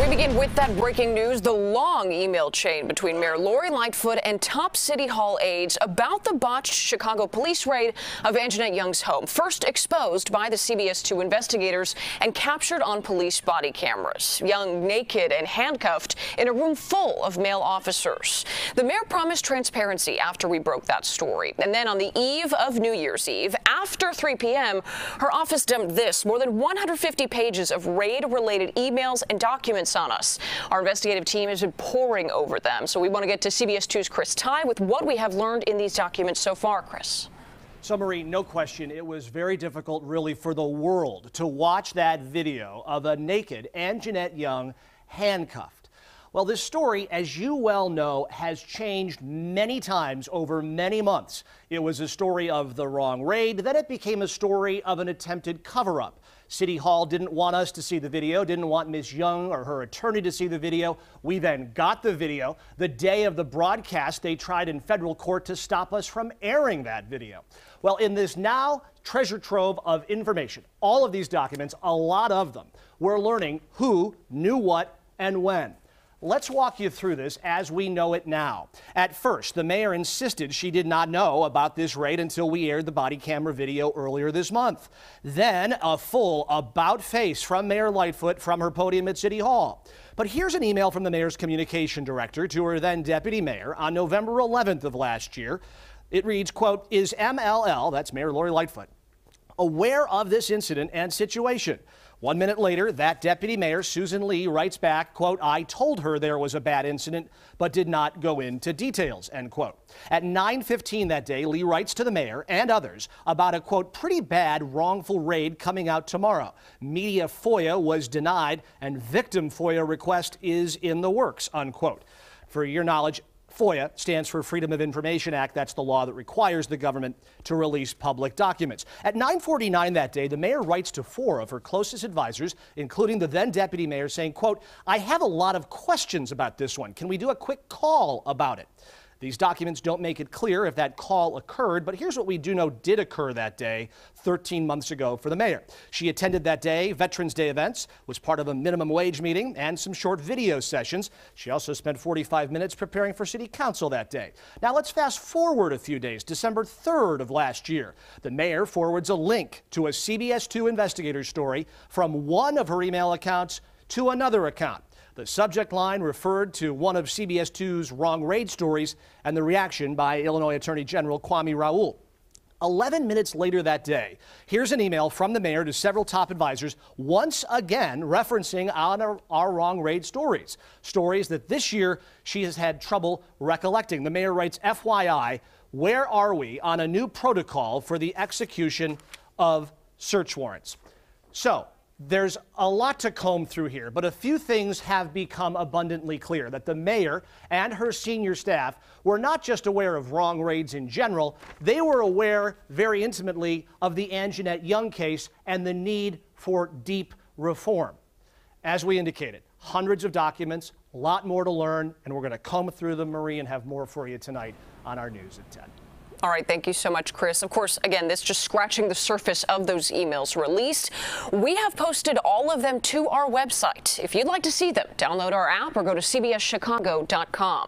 We begin with that breaking news, the long email chain between Mayor Lori Lightfoot and top City Hall aides about the botched Chicago police raid of Anjanette Young's home, first exposed by the CBS 2 investigators and captured on police body cameras. Young naked and handcuffed in a room full of male officers. The mayor promised transparency after we broke that story. And then on the eve of New Year's Eve, after 3 p.m., her office dumped this, more than 150 pages of raid-related emails and documents on us. Our investigative team has been poring over them, so we want to get to CBS 2's Chris Tye with what we have learned in these documents so far. Chris. Summary, no question, it was very difficult really for the world to watch that video of a naked Anjanette Young handcuffed. Well, this story, as you well know, has changed many times over many months. It was a story of the wrong raid, then it became a story of an attempted cover-up. City Hall didn't want us to see the video, didn't want Ms. Young or her attorney to see the video. We then got the video. The day of the broadcast, they tried in federal court to stop us from airing that video. Well, in this now treasure trove of information, all of these documents, a lot of them, we're learning who knew what and when. Let's walk you through this as we know it now. At first, the mayor insisted she did not know about this raid until we aired the body camera video earlier this month. Then a full about-face from Mayor Lightfoot from her podium at City Hall. But here's an email from the mayor's communication director to her then deputy mayor on November 11th of last year. It reads, quote, "Is MLL," that's Mayor Lori Lightfoot, "aware of this incident and situation?" 1 minute later, that deputy mayor, Susan Lee, writes back, quote, "I told her there was a bad incident, but did not go into details," end quote. At 9:15 that day, Lee writes to the mayor and others about a, quote, "pretty bad wrongful raid coming out tomorrow. Media FOIA was denied and victim FOIA request is in the works," unquote. For your knowledge, FOIA stands for Freedom of Information Act. That's the law that requires the government to release public documents. At 9:49 that day, the mayor writes to four of her closest advisors, including the then deputy mayor, saying, quote, "I have a lot of questions about this one. Can we do a quick call about it?" These documents don't make it clear if that call occurred, but here's what we do know did occur that day, 13 months ago for the mayor. She attended that day Veterans Day events, was part of a minimum wage meeting, and some short video sessions. She also spent 45 minutes preparing for city council that day. Now let's fast forward a few days, December 3rd of last year. The mayor forwards a link to a CBS 2 investigator story from one of her email accounts to another account. The subject line referred to one of CBS 2's wrong raid stories and the reaction by Illinois Attorney General Kwame Raoul. 11 minutes later that day, here's an email from the mayor to several top advisors, once again referencing our wrong raid stories. Stories that this year she has had trouble recollecting. The mayor writes, FYI, where are we on a new protocol for the execution of search warrants? So, there's a lot to comb through here, but a few things have become abundantly clear, that the mayor and her senior staff were not just aware of wrong raids in general, they were aware very intimately of the Anjanette Young case and the need for deep reform. As we indicated, hundreds of documents, a lot more to learn, and we're going to comb through them, Marie, and have more for you tonight on our news at 10. All right, thank you so much, Chris. Of course, again, this just scratching the surface of those emails released. We have posted all of them to our website. If you'd like to see them, download our app or go to cbschicago.com.